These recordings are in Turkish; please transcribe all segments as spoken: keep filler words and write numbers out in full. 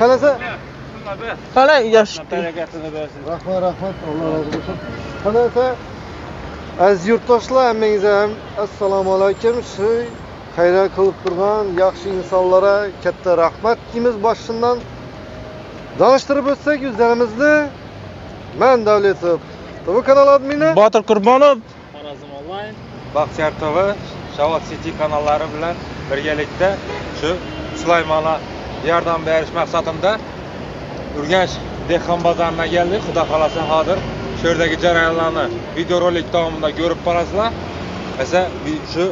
Qalasa? Qalay yaxshi. Barakatini bersin. Rahmat, rahmat. Alloh razı bo'lsin. Qalasa? Aziz yurtdoshlar, hammangizga ham assalomu alaykum. Shu xayra qilib turgan yaxshi insonlarga katta rahmat. Kimiz boshimdan danıştırıp ötsek yüzlerimizde ben Davletov. Bu kanal admini Botir Qurbonov. Xorazm Online. Baxtiyor T V, Shovot City kanalları bilen birgelikte şu Sulaymonga yardım beriş maksatında Urganch Dexqon bazarına geldik. Xudo xolasa hazır. Şuradaki jarayonlarni videorolik davomida görüp parasla. Mesela şu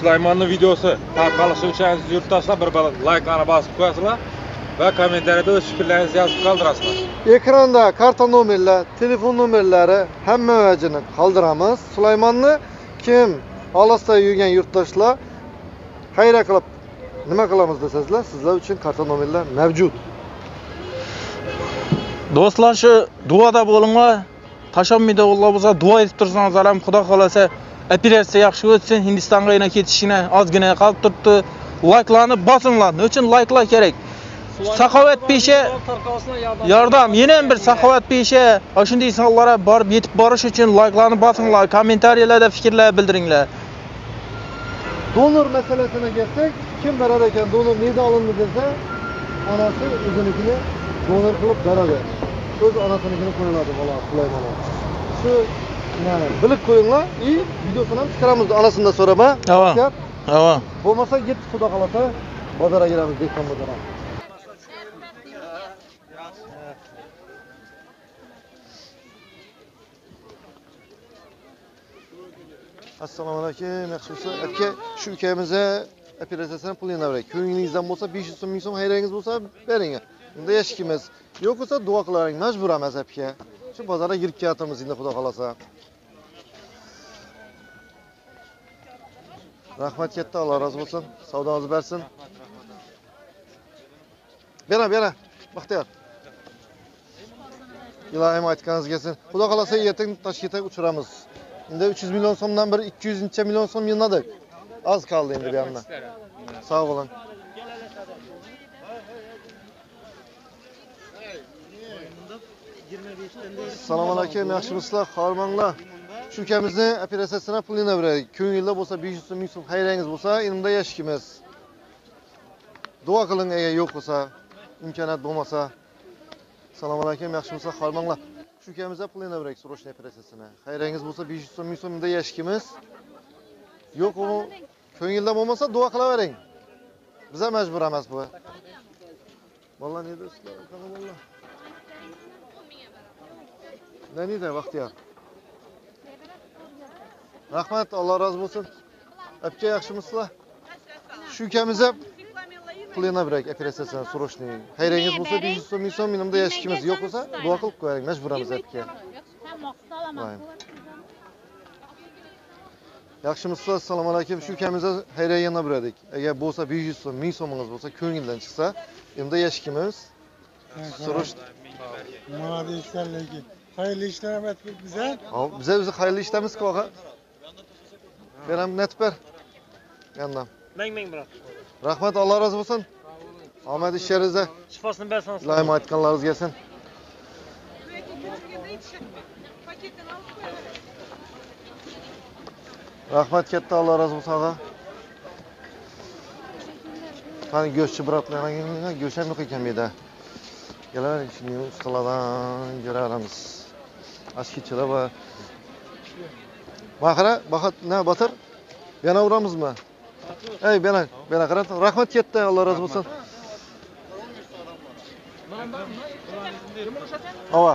Sulaymonning videosu tarqalishi uchun aziz yurtdoshlar bir like'larni basıp koyasınlar. Ve komentlerde öz fikirlerinizi yazıp kaldırasınlar. Ekranda karta numarları, telefon numaraları hem mevcudunu kaldıramız. Sulaymonga kim Alas'ta yürüyen yurttaşla hayra kılıp nima kılamız desezler, sizler için karta numaralar mevcut. Dostlar şu duada bulunma, taşanmaydı Allah'ımıza dua edip dursanız alam, Xudo xolasa, operatsiya yaxshi o'tsin, Hindistonga yana ketishine azgina qolib turibdi. Like'larni basınlar, ne için like'lar gerek? Saxovat peshe yardım. Yine bir saxovat peshe aşındı insanlara barb yetip barış için like'larını basınlar, komentariyelerde fikirler bildirinler. Donor meselesine gelsek, kim beraberken donor neyde alındı dese, anası özünükünü donor kılıp beraber. Söz anasınınkini koyuladı vallahi Sulaymonga. Şu yani bilik koyunlar, iyi videosunu çıkaramızdı anasında sonra mı? Tamam. Tamam. Olmasa git Xudo xolasa bozora giramiz Dexqon bozora. Assalamu alaikum. Yaxshisi, aka shu ukamizga operatsiyasini pulini beraylik. Ko'ngilingizdan bo'lsa besh yuz ming so'm xayringiz bo'lsa bering. Unda eshikimiz yo'q bo'lsa duo qilaring, majbur emas aka. Shu bozorga girib kelyapmiz endi Xudo xolasa. Rahmat katta, Alloh razı bo'lsin. Savdongiz bersin. Bera, bera. Baxtiyor. Ilohim aytganingiz kelsin. Xudo xolasa ertaga Toshkentga uchiramiz. Şimdi uch yuz milyon somdan bir ikki yuz milyon som yınadık. Az kaldı şimdi bir yandan. Sağ olun. Salam aleyküm, yaxşımızla, harmanla. Şu ülkemizin operasyasına pulini beraylik. Ko'ngilda bo'lsa besh yuz ming som hayrangiz bo'lsa, elimda yashikimiz. Dua qilin eğer yok olsa, imkoniyat bo'lmasa. Salam aleyküm, yaxşımızla, harmanla. Şu ülkemizde pulini beraylik so'roshni operatsiyasini. Hayrangiz bo'lsa besh yuz ming so'mda yashikimiz. Yo'q u ko'ngilda bo'lmasa duo qilavering. Biza majbur emas bu. Vallahi neydi sizlar? Vallahi. Ne neydi Baxtiyor? Rahmat, Allah razı olsun. Apka yaxshimisiz? Şu ülkemizde pulini beraylik operatsiyasini so'roshni. Hayrangiz bo'lsa besh yuz ming so'm minimda yashikimiz, yo'q bo'lsa duo qilib qo'ying, majburamiz aytga. Yaxshimisiz? Assalomu alaykum. Shu kamizda hayrayana beradik. Agar bo'lsa besh yuz ming so'mingiz bo'lsa, ko'ngildan chiqsa, endi yashikimiz so'rosh. Murad ekanligi. Xayrli ishlar amat biza. Hop, biza o'zi xayrli ishlamiz qo'g'a. Beram netber. Yandan. Ming ming biroq. Rahmat, Allah razı olsun. Ahmet işlerinizde. Şifasını ben sana sorayım. Lime aytkanlarınız gelsin. Rahmet kette, Allah razı olsun ağa. Hani göççü bıraklarına gelince göçem yok iken bir de. Gelelim şimdi ustalardan göre aramız. Aşk içine bak. Bakara, bakat ne batır? Yana uğramız mı? Ey bana, bana qarang. Rahmat katta, Allah razı olsun. Ava.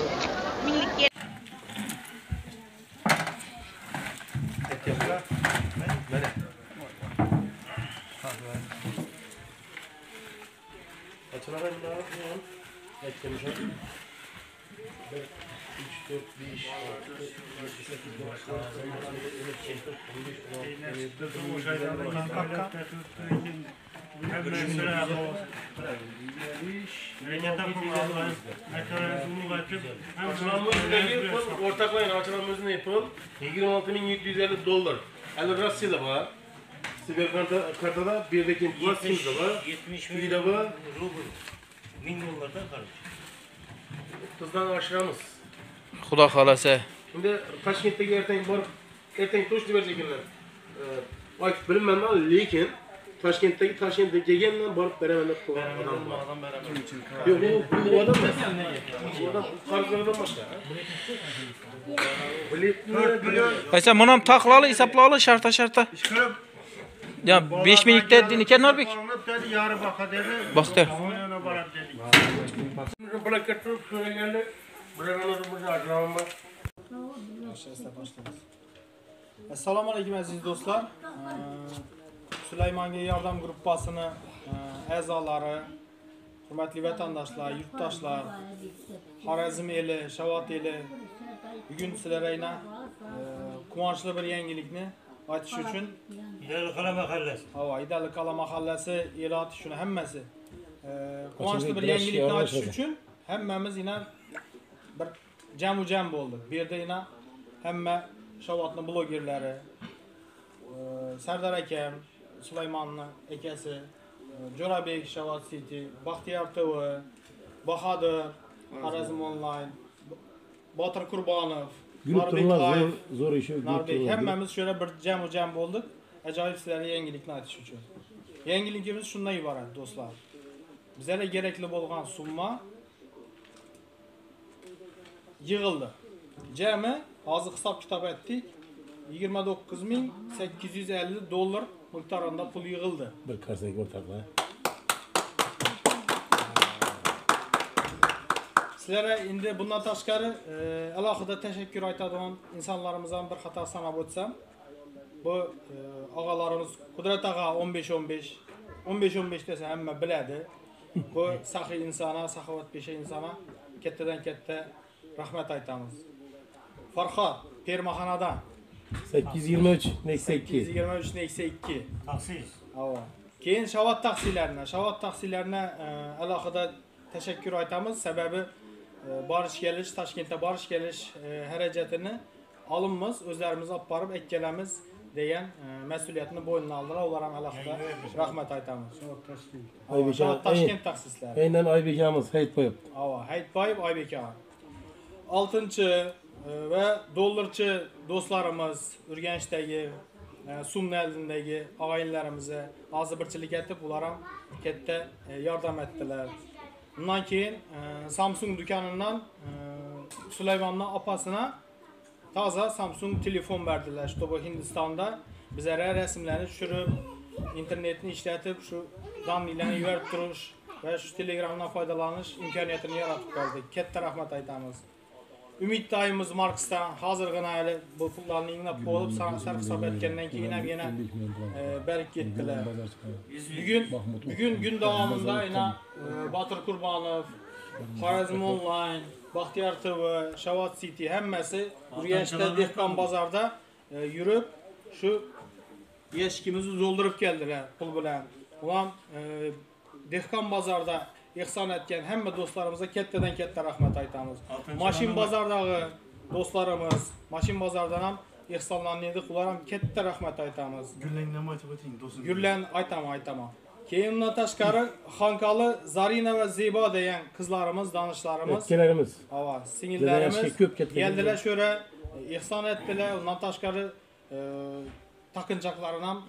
Ortaklayın, açılamamızı yapın. yirmi altı bin yedi yüz elli dolar. Elbette Rusya'da var. Siber kartada birdeki Rusya'da var. yetmiş bin rubl. Bin dolardan karışık. Kızdan aşıramız. Xudo xolasa. Şimdi Toshkentdagi ertangi borib, ertangi to'shib bersanlar. Voy, bilmayman, lekin Toshkentdagi Toshkentga kelgandan borib beraman deb qo'ygan odam bor. Yo'q, bu odam emas. Bu odam qarzlardan boshqa. to'rt million. Aysa, men ham taqloli, hisobloli, sharta-sharta. Ish ko'rib. Ya besh minutda dedikan Norbek. Yari baqa dedi. Botir. Blokat turib ko'rganlar. Assalomu alaykum aziz do'stlar. Sulaymonga yordam gruppasini a'zolari, hurmatli vatandoshlar, yurtdoshlar, Xorazm eli, Shovot eli bugun sizlarga aynan quvonchli bir yangilikni aytish uchun Idali Qala mahallasi. Ha, Idali Qala mahallasi eloti shuni hammasi quvonchli bir yangilikni aytish uchun hammamiz inan bir jamu jam bo'ldi. Bu yerda yana hamma Shovotning blogerlari, Sardar akam, Sulaymonning akasi, Jo'rabek Shovot City, Baxtiyor T V, Bahodir, Xorazm Online, Botir Qurbonov, Norbek, zo'r ish o'tkazdik. Norbek hammamiz shunday bir jamu jam bo'ldik. Ajoyib sizlarga yangilikni aytish uchun. Yangiligimiz shundan iborat, do'stlar. Bizlarga kerakli bo'lgan summa yığıldı. Cemi hazır hesap kitap ettik. yigirma to'qqiz ming sakkiz yuz elli dolar miktarında pul yığıldı. Bir karşıdaki ortakla. Sizlere indi bundan taşkarı e, alakıda teşekkür aytadan insanlarımızdan bir hata sanab o'tsam. Bu e, ağalarımız Kudret Ağa o'n besh o'n besh o'n besh o'n besh desa hamma biladi. Bu sahi insana, saxovatpesha insana kattadan katta rahmet aytamiz. Farhod Permaxonadan sakkiz yuz yigirma uch sakkiz yuz yigirma uch sakkiz taqsiz. Ava. Keyin Shovot taqsilariga, Shovot taqsilariga alohida teşekkür aytamiz. Sababi borish kelish, Toshkentga borish kelish xarajatini olimiz, o'zlarimiz olib borib aytganimiz degan mas'uliyatni bo'ynini oldilar. Ular ham alohida rahmat aytamiz. Toshkent taqsislari. Aynan Oybekamiz Hayitboyev. Ava, Hayitboyev Oybek aka. Altınçı ve dollarçı dostlarımız, Urganç'dagi, Sumni elindagi ağayinlarimize azıbırçılık etip ulara katta yardım ettiler. Bundan keyin Samsung dükkanından Sulaymonning opasına taza Samsung telefon verdiler. İşte bu Hindistan'da bizlere resimlerini düşürüp, internetini işletip, şu damlilerini yuvarıp duruş ve şu telegramdan faydalanış imkaniyetini yaratıp verdik. Katta rahmet aytamiz. Ümit dayımız Marks'tan hazırgına öyle bu pullarını inip olup sarımsar hesap etkenden ki yine yine e, berk gittiler. Bugün, bugün gün devamında yine e, Botir Qurbonov, Xorazm Online, Baxtiyor T V, Shovot City hemmesi Urganch'da Dexqon Bozorida e, yürüp şu yeşkimizi doldurup geldiler pul bilen. Ulan e, Dexqon Bozorida ihsan etken hemme dostlarımıza ketteden kette rahmet aytamiz. Mashin Bozordağı dostlarımız, Mashin Bozoridan ham ihsonlandik, ular ham kette rahmet aytamiz. Güllenme aytib o'ting do'stim. Güllen aytama aytama. Keyindan tashqari Xonkalı Zarina ve Zeyba degan kızlarımız, danışlarımız, kelarimiz, ava, singillerimiz geldiler şöyle ihsan ettiler. Ondan tashqari e, takınçaklarını ham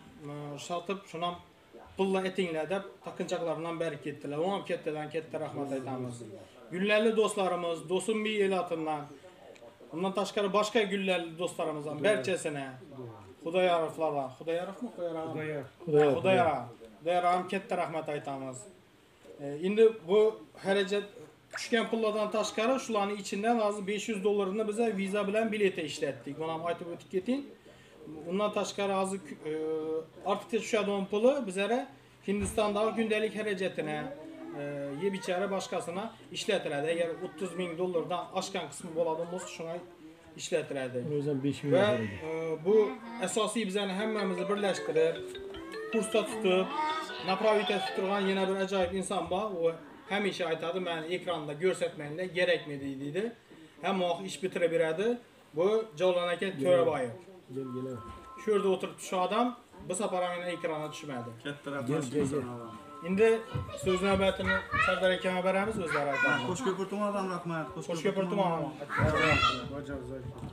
e, satıp şunam pulla etinglar deb taqinchoqlardan berib ketdilar. U ham kattadan katta rahmat aytamiz. Gullarli dostlarimiz, Do'stimbiy elotidan, bundan tashqari boshqa gullarli dostlarimiz ham barchasini Xudoyoriflar, Xudoyorifmi? Xudoyorif. Xudoyorif. Ular ham katta rahmat aytamiz. Endi bu xarajat tushgan pullardan tashqari shularning ichidan hozir besh yuz dollarini biz viza bilan biletga ishlatdik. Buni ham aytib o'tib keting. Bundan tashqari hozir e, ortiqcha tushadigan puli bizlere Hindistondagi kundalik xarajatini, yeb içeri başkasına işletilirdi. Eğer otuz bin dolardan aşkan kısmı boladığımız şuna işletilirdi. O yüzden beş bin ve e, bu esası bizden hemmemizi birleştirir. Kursta tutup, napravite tuturgan yine bir acayip insan var. O hem işi aytadı, ben ekranda görsetmenle gerekmediydi. Hem o iş bitirebilirdi. Bu Jolanaka Törebayev. Şurada oturup şu adam bu saparamına ekrana düşmedi. Şimdi söz növbətini Sardar Ekem'e veremiz özler aydan. Qo'shko'pirtuman adam rahmet. Qo'shko'pirtuman adam.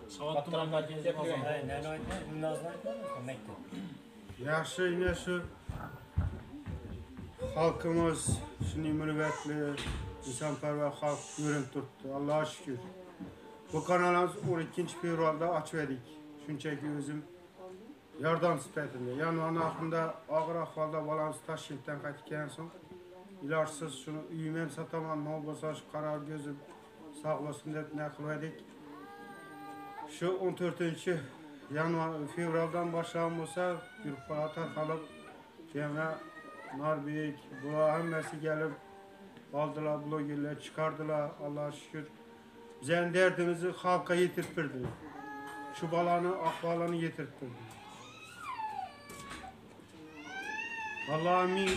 Savattuman belki de kazan. Ne ne münazlar mektup. Yaxshi yine şu halkımız şimdi mürüvvetli, insanperver halk yürüp tuttu. Allah'a şükür. Bu kanalımız on ikinci fevralda açıverdik. Çünkü özüm yardım sifatida. Yani onun hakkında ağır ahvalda balans Toshkentdan qaytgan so'ng ilarsiz şunu uyumam sataman, mal basash qarar gözüm sağ olsun deb naqladik. Şu on to'rtinchi yanvar fevraldan başlanib bo'lsa, yurtparata xalq yana Norbek, bular hammasi gelip oldilar, blogerlar çıkardılar. Allah'a şükür. Bizning derdimizni xalqqa yetirib berdi. Şu balanı, ahvalını yetirib berdi. Allah'a min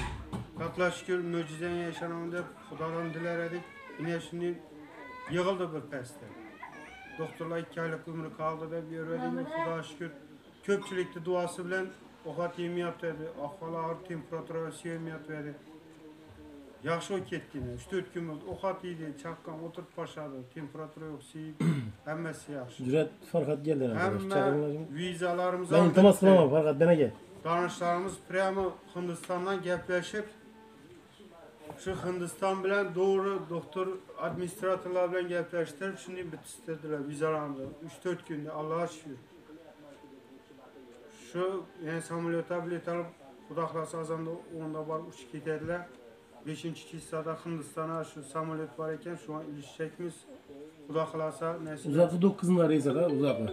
katla şükür mucizenin yaşanımında Xudodan diler edik. Yine şimdi yığıldı bir peste. Doktorlar iki aylık ömrü kaldı da bir öğrendik. Xudoga şükür köpçülükte duası bilen okat yemi yaptı. Ahvala ağır temperatura sevim yaptı. Yaxşı o kettiğine. üç dört gün oldu. Okat iyiydi. Çakkan oturup başladı. Temperatura yok. Siyip. Hemmesi yaxşı. Cüret Farhat geldi. Hemme vizalarımız aldı. Ben iltimas kılamam Farhat. Bana gel. Danışlarımız prema Hindistan'dan gepleşip şu Hindistan bilen doğru doktor administratörler bilen gepleştirip şimdi bitirdiler vizalarımızı üç dört günde Allah'a şükür. Şu yani samolyota bilet alıp kudaklası azamda onda var uçup giderdiler. beşinci kissada Hindistan'a şu samolyot var iken şu an ilişecekmiş kudaklasa neyse. Uzakı dokuzunda rezalar uzakı.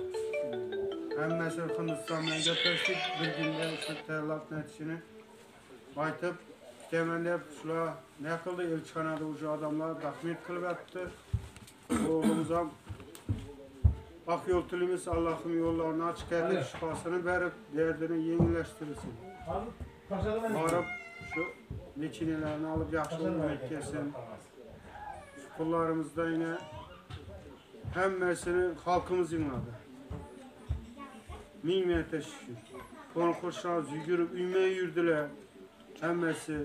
Hem mesela Hindistan'dan gepleştik, bir günde işte terlap neticini aytıp, temelde şuna ne kıldı, ilçkanada ucu adamlar tahmin kılıp yaptı. Oğlumuza ak yol tülümüz Allah'ın yollarını açık edip, şifasını verip, derdini yenileştirirsin. Varıp şu leçinelerini alıp yakışılığını beklesin. Şu kullarımızda yine hem mesela halkımız imladı. Ming minnatga shukr. Qo'rqishdan yugurib uyma yurdilar. Hammasi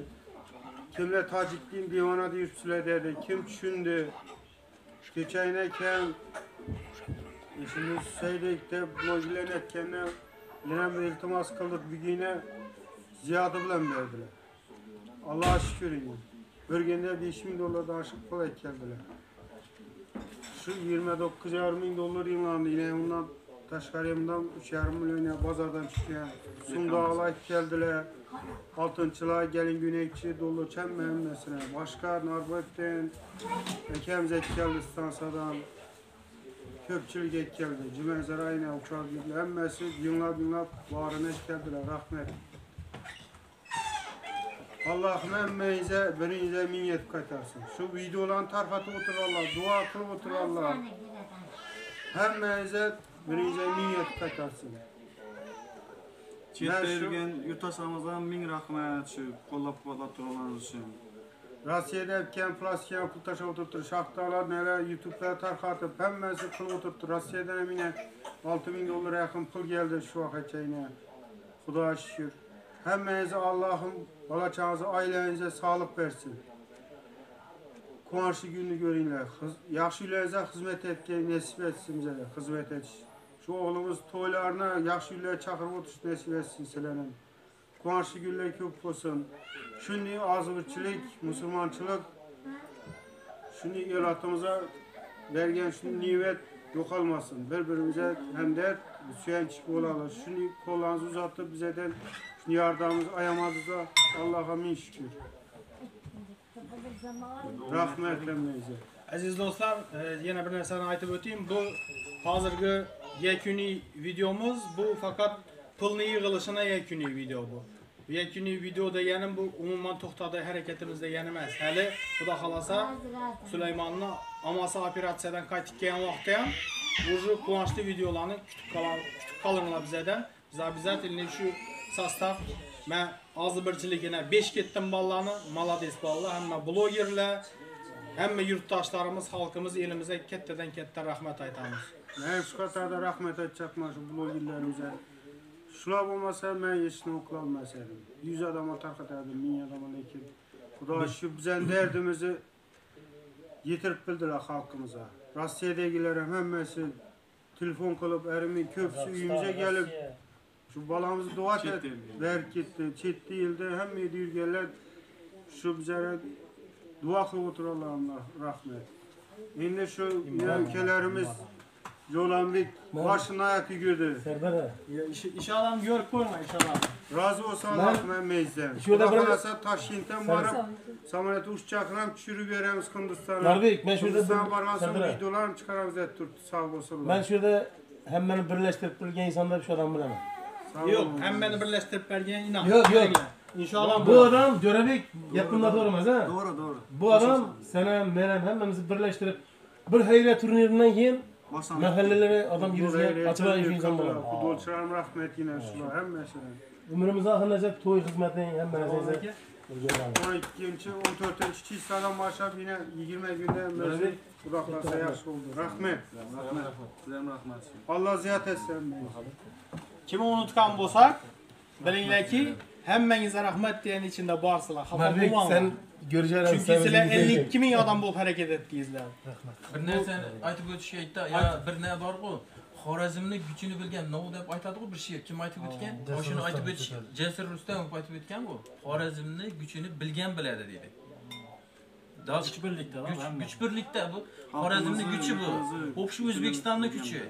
kimlar tojikning devonada yuribsizlar dedi. Kim tushundi? Kechayna ekan ishimiz Saidek deb blogilar aytganda yana iltimos qildik bugina ziyodi bilan berdilar. Allohga shukr. Birgina besh ming dollardan oshiq pul aytgandilar. Shu yigirma to'qqiz yarim ming dollar yig'landi. Yana undan Taşkarımdan uch yarim milyon bazardan çıkıyor. Sundağlar geldiler. Altınçılar gelin günekçi dolu çemmenin nesine. Başka Narbet'ten, Ekemzek geldi stansadan. Köpçülük ek geldi. Cümezeray'la uçak geldi. Hemmesi günler günler bağrına geldiler. Rahmet. Allah'ım hemmenize, beninize minnet katarsın. Şu videoların tarfatı oturarlar. Dua kılıp oturarlar. Hemmenize birinci minnet takarsın. Çetlerken yurttaşlarımızdan min rahmet şu kollab kollab durulanız için. Rusya'da hepken plaskiyen kultaşa oturttu. Şahtalar nereye YouTube'da tarkatıp hemmesi pul oturttu. Rusya'dan emine olti ming dollara yakın pul geldi şu vakit yine. Xudoga şükür. Hemmenize Allah'ım balaçağınızı ailenize sağlık versin. Kuançlı gününü görünler. Yaşlılarınıza hizmet etken nesip etsin bize de. Hizmet etsin. Şu oğlumuz toylarına yaşlılara çakır oturuş nesip etsin selenin. Kuançlı günler köp olsun. Şimdi azgırçılık, musulmançılık. Şimdi evlatımıza vergen şu nimet yok olmasın. Birbirimize hem dert, süyençik olalım. Şimdi kollarınızı uzattı bizeden. Şimdi yardımımızı ayamazız da Allah'a min şükür. Aziz dostlar, yine bir narsani aytib o'tayim. Bu hozirgi yakuniy videomuz. Bu fakat pulning yig'ilishini yakuniy video bu. yakini videoda yanım bu umuman to'xtada hareketimizde yanımız. Hali Xudo xolasa Sulaymonni amasi operatsiyadan qaytgan vaqtda ham o'sha quvonchli videolarni kutib qolamiz. Kutib qolinglar bizdan. Biz obязательно shu sastav men ozbirchiligini besh ketdim bolalarni. Malades bolalar, hamma blogerlar, hamma yurtdoshlarimiz, xalqimiz, elimizga kattadan katta rahmat aytamiz. Men shukatada rahmat aytchaqman shu blogerlarimizga. Şuna bulmasa ben yeşilini okulanmasaydım. Yüz adama tarqatardım, min adama lekin. Xudo şu bizden derdimizi yetirip bildiler halkımıza. Rossiyadagilerim hammasi telefon qilib, erimin köpüsü uyumuza gelip şu balamızı dua etdiler ketdi. Çetdi yilda hamma yerda yurganlar şu bizlere dua qilib o'tirganlarga rahmet. Endi şu ülkelerimiz Yolanbek başına ayak yürüdü. İnşallah görüp koyma inşallah. Razı olsan Rahman Meyzem. Şurada bırakırsa Taşkent'ten varıp samanete uçacaklarım çürü veremiz Kunduzlar'ın. Narbek ben şurada Kunduzlar'ın varmasın videolarım çıkaramız et durdu sağ olsun. Ben şurada hem beni birleştirip bilgen insanlar şu adam bilemem. Yok hem beni birleştirip bilgen inan. Yok yok. İnşallah bu adam Görabek yakında doğramaz ha. Doğru doğru. Bu adam sana merem hemmemizi birleştirip bir hayra turnirinden yiyin. Mahallelere adam girişler, açılan iş insanlar. Kudolçlarım rahmet yine şuna hem mesela. Ömrümüz ahırınca toy hizmetine hem mesela. on ikkinchi, on to'rtinchi çiğsa'dan başlayıp yine yigirma günde mesela kulaklarsa yaş oldu. Rahmet. Rahmet. Allah ziyat etsin. Kimi unutkan bulsak, bilinler ki hemmenize rahmet diyen içinde bağırsılar. Mervek sen... Çünkü sizler elli ikki ming adam bu hareket ettiğinizde. Bir ne sen aytıp ötüşeydi ya bir ne var bu? Xorazmning gücünü bilgen ne oldu hep aytadık bir şey kim aytıp ötken? Başını aytıp ötüş. Cesur Rustam aytıp ötken bu. Xorazmning gücünü bilgen biledi dedi. Güç birlikte var. Güç birlikte bu. Xorazmning gücü bu. Opşu O'zbekistonning gücü.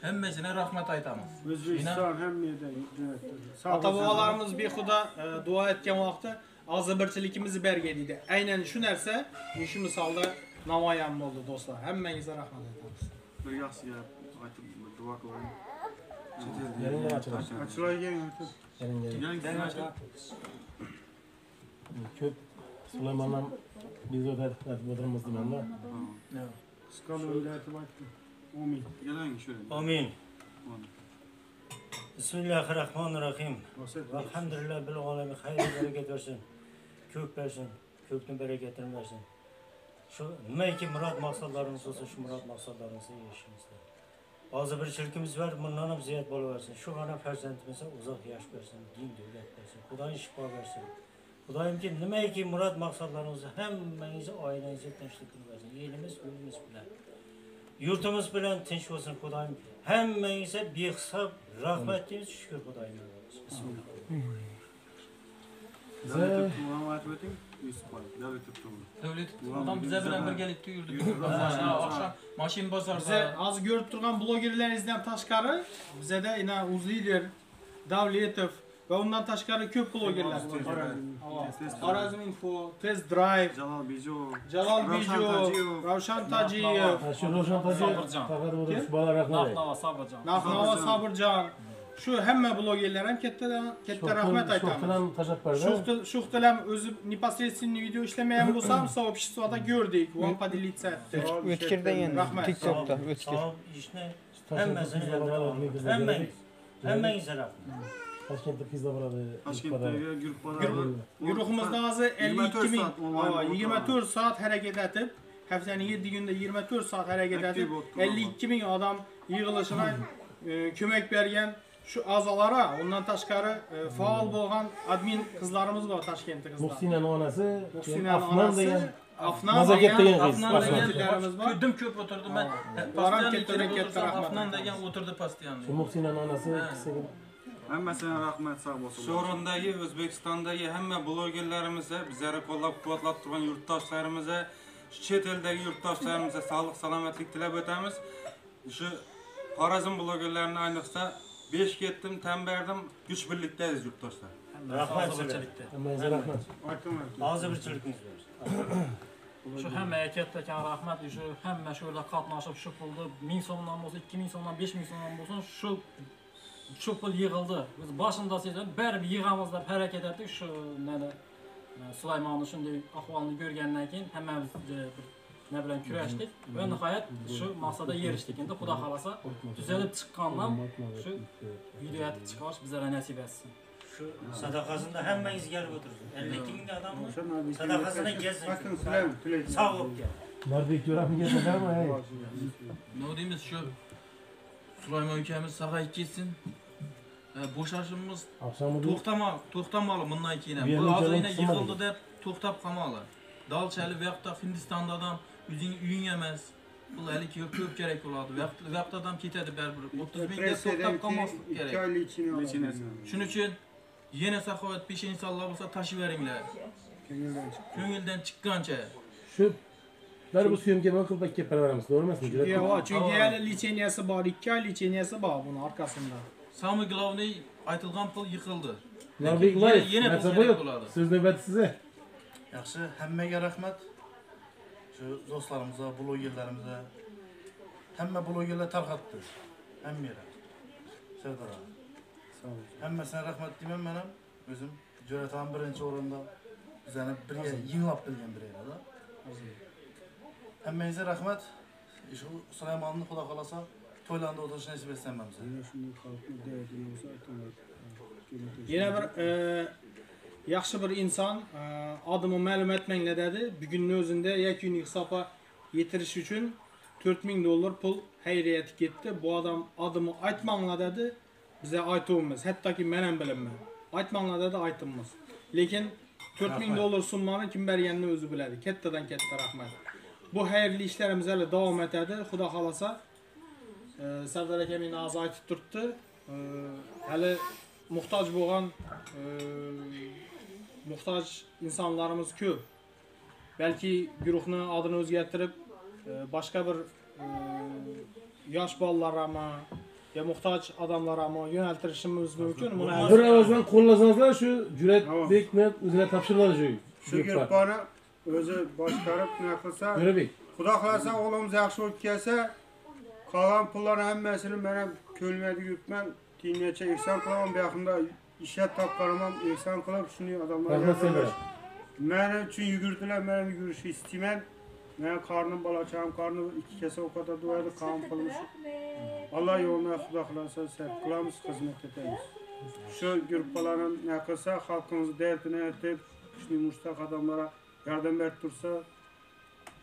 Hemmesine rahmet aytamız. O'zbekiston hem yerden yönetdi. Ata-bobolarimiz behuda dua etken vaqtda ozbirchiligimizni bergan dedi. Aynen şu narsa shu misolda namoyon bo'ldi do'stlar. Hammangizga rahmat aytamiz. Bir yaxshi gap aytib duo qiling. Ko'p Sulaymon ham bizga aytib o'tirmizdi menda. Skalonda aytib aytdi. Amin. Yalang shuni. Amin. Bismillahirrahmanirrahim. Elhamdülillah bil alemi hayırlı bereket versin. Kök versin, kökünü bereketini versin. Şu nima ki murat maksadlarımız olsun, şu murat maksadlarımızı yetişimizde. Bazı bir çirkimiz var, bundan ham ziyat bo'laversin. Şu ana farzandimize uzak yaş versin, din devlet versin, Xudoning shifo versin. Xudoyim ki nima ki murat maksadlarımızı hemmangizni oilangizni tinchlik versin. Elimiz, yurtimiz bilan. Yurtimiz bilan tinch bo'lsin Xudoyim. Hemmenize bir hesap rahmetiniz şükür Xudayim. Bismillah. Adam bize bilen bir gelip yürüdük. Akşam maşin bazarda. Bize az görüp duran blogerlerimizden taşkarı bize de yine Uzliler, Davletov ve ondan taşkarı köp blogerler. Xorazm Info, Test Drive, Jalal Bijo, Jalal Bijo, Ravshan Tojiev, Nahnava Sabirjan. Şu hemme blogerler hem katta rahmet aytamiz. Şuhtilam özü непосредственно video işlemeyen bo'lsam, so'pishsuvada gördük. Vampa delitsiyatdi. O'tkirda endi TikTokda o'tkir. Hammasini hammasini hammasini rahmat. Toshkentda pizza bo'ladi. Toshkentda guruh bo'ladi. Guruhimizda hozir ellik ikki ming yigirma to'rt soat harakat etib, haftaning yetti kunida yigirma to'rt soat harakat etib, ellik ikki ming odam yig'ilishini ko'mak bergan shu a'zolara, undan tashqari faol bo'lgan admin qizlarimiz bor Toshkentda qizlar. Muhsinaning onasi, Muhsinaning onasi Afnan degan qizlarimiz bor. Ko'rdim, ko'p o'tirdi. Men pastdan ketdi, Afnan degan o'tirdi pastdan. Muhsinaning onasi hammasini rahmat sog' bo'lsin. Shorondagi, O'zbekistondagi hamma blogerlarimizga, bizlarni qo'llab-quvvatlab turgan yurtdoshlarimizga, chet eldagi yurtdoshlarimizga sog'lik, salomatlik tilab o'tamiz. Shu Xorazm blogerlarini ayniqsa besh ketdim, tanberdim, kuch birlikdamiz yurtdoshlar. Rahmat sizlarga. Hammangizga rahmat. Hozir birchilikmiz bor. Shu hammaga katta-katta rahmat. Shu hamma shular qatnashib shu pulni ming so'mdan bo'lsa, ikki ming so'mdan, besh ming so'mdan bo'lsin, shu çok pul yığıldı. Biz başındasıydı, bari bir yığamızda hareket ettik. Şu nene Sulaymonun şimdi ahvalını görgəndən keyin həmimiz nə bilən kürəşdik və nəhayət şu masada yerişdik. İndi Xuda xalasa düzəlib çıxqandan şu videoya çıxarış bizlərə nəsib etsin. Şu sadaqasında həmimiz gəlib otursun. elli iki min adamın sadaqasına gəlsin. Baxın Süleyman, sağ ol. Nərbək görəmi gətirəm ay. Nə deyimiz şu Sulaymon ülkemiz sağayıp gitsin. Boşaşımız toxtama, toxtamalı bundan keyin. Bu azı yine yıkıldı deyip toxtab qamalı. Dalçalı veyahut da Hindistan'da adam üzünü üyün yemez. Bu əli ki köp gerek oladı. Veyahut da adam ketedi bərbir. otuz bin deyip toxtab qamaslık gerek. Şunun için yine saxavet bir şey insanlar olsa taşı verinler. Köngülden çıkkanca. Şu Lar bu suyum gibi akıl bak yaparlarımız doğru mu? Yok çünkü yani liçeniyası var, iki ay liçeniyası var bunun arkasında. Sami Glavni aytılgan pul yıkıldı. Nabiglayev, merhaba. Söz nöbeti size. Yaxşı, hemmeye rahmet. Şu dostlarımıza, blogerlerimize, hemme blogerler tarqatdı. Hemmeye rahmet. Serdar abi. Sağ olun. Hemme sen rahmet demem benim. Özüm, Cüretan birinci oranda. Üzerine bir yığınlap bilgen bir yerine de. Həmməyizə rəhmət, Sulaymonun Xuda xalasa toylanda oturuşu nəsib etsənməmizə. Yenə bir yaxşı bir insan adımı məlum etməklə dedi. Bugünün özündə yekun hesaba yetiriş üçün dörd min dollar pul xeyriyyəti getdi. Bu adam adımı aytmaqla dedi, bizə aytılmaz. Hətta ki, mənəm bilinməm. Aytmaqla dedi, aytılmaz. Lakin dörd min dollar sunmanı kim bərgəndə özü bilədi. Kəttadan kətta rəhmət. Bu hayırlı işlerimiz öyle devam etdi. Xuda xalasa e, Serdar Ekemin ağzı ayı tutturdu. Hele muhtaç boğan e, muhtaç insanlarımız köp. Belki güruhunu adını özgürttirip e, başka bir e, yaş ballarama ya muhtaç adamlarama yöneltirişimiz mümkün. Bir avazdan kollasınızlar şu cüret bekmez üzerine tapşırlar cüyü. Şu gürbana özü başqarıb nə qılsa, Xuda xalasa oğlumuz yaxşı olub gəlsə, qalan pulların həmməsini mənə kölmədi yürütmən, dinləyəcək, ehsan qılamam, yaxında işət tapqaramam, ehsan qılıb şunu adamlar gələrək. Mənim üçün yügürdülər, mənim yürüyüşü istəyəm, mənim qarnım, balakağım, qarnım iki kəsə o qədər duayadı, qalan qılmışım. Allah yoluna Xuda xalasa səhv qılamız, xizmət edəmiz. Şu qırpaların nə qılsa, xalqımızı dərdinə etib, şunu müştaq adamlara yardım et dursa,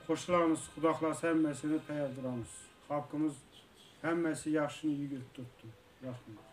koşularımız, kudaklarsa hemmesini tayar duramız. Halkımız hemmesi yaşını iyi götürdü. Rahmet.